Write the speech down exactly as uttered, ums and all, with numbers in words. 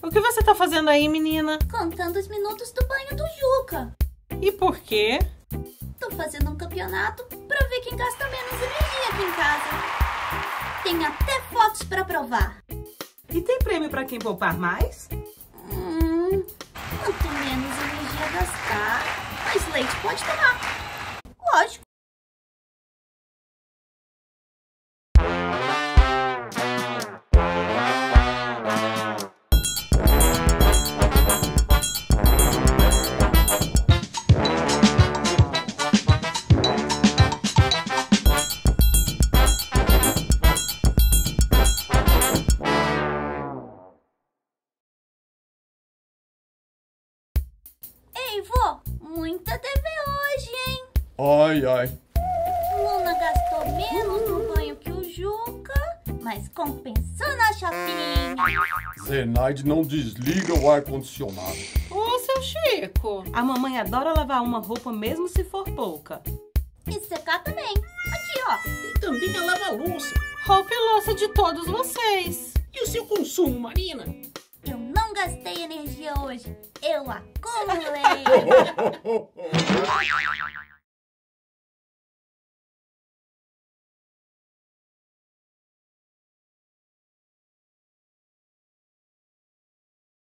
O que você tá fazendo aí, menina? Contando os minutos do banho do Juca. E por quê? Tô fazendo um campeonato pra ver quem gasta menos energia aqui em casa. Tem até fotos pra provar. E tem prêmio pra quem poupar mais? Hum, quanto menos energia gastar, mais leite pode tomar. Lógico. Vô, muita T V hoje, hein? Ai, ai. Luna gastou menos no banho que o Juca, mas compensou na chapinha. Zenaide não desliga o ar-condicionado. Ô, seu Chico, a mamãe adora lavar uma roupa mesmo se for pouca. E secar também. Aqui, ó. E também a lava-louça. Roupa e louça de todos vocês. E o seu consumo, Marina? Eu não gastei energia hoje. Eu acumulei.